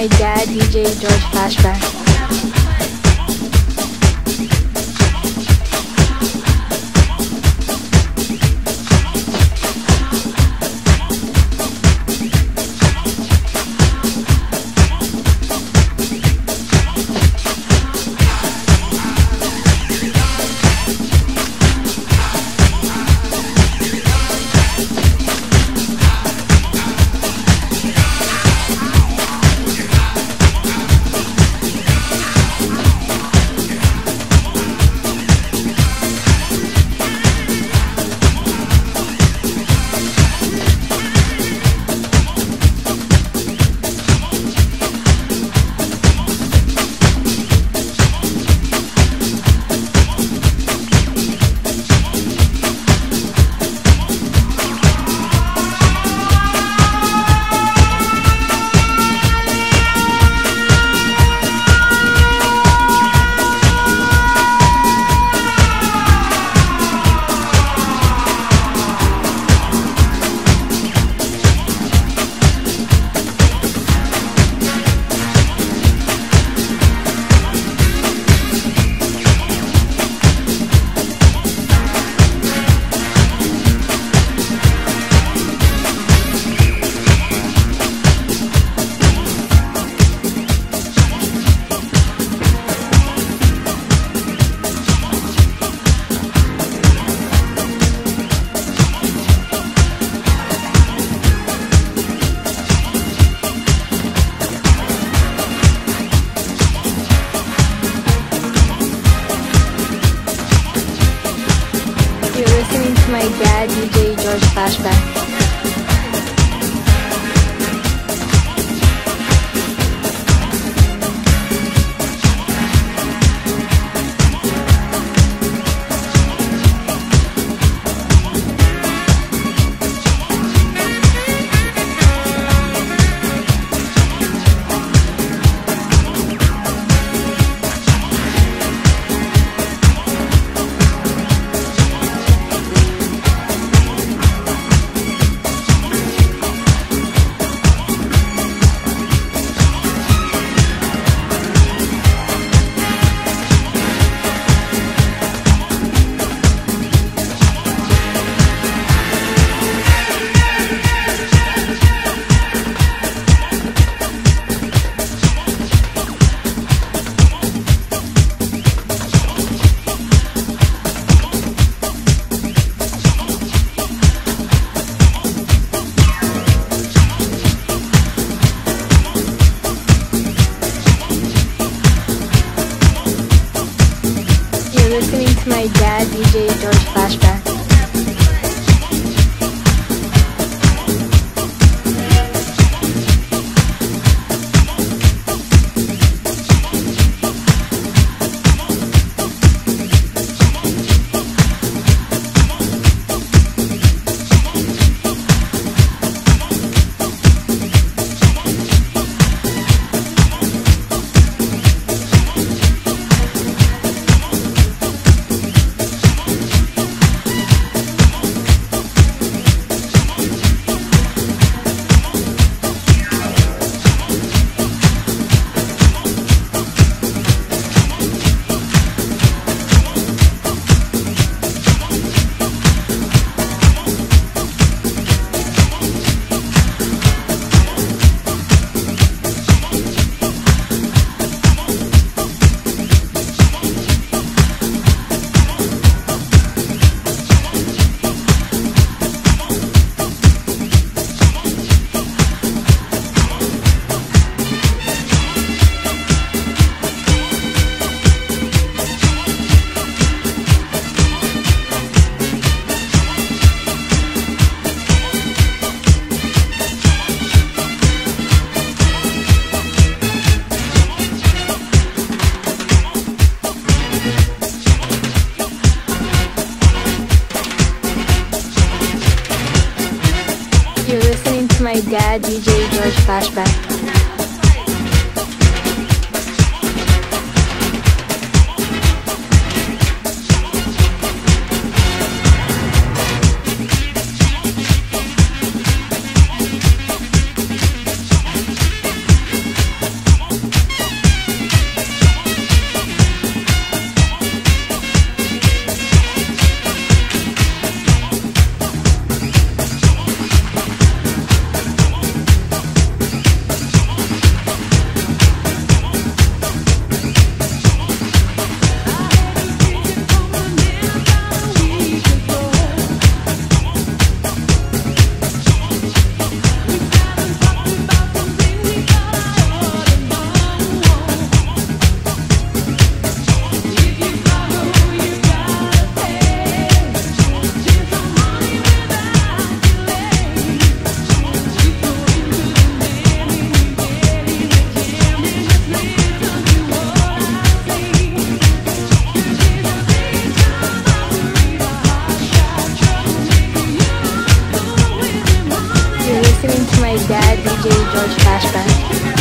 my dad, DJ Georges Flashback. You're listening to my dad, DJ Georges Flashback. Listening to my dad, DJ Georges Flashback. You're listening to my dad, DJ Georges Flashback. DJ Georges Flashback.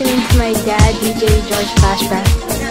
listening to my dad, DJ Georges Flashback.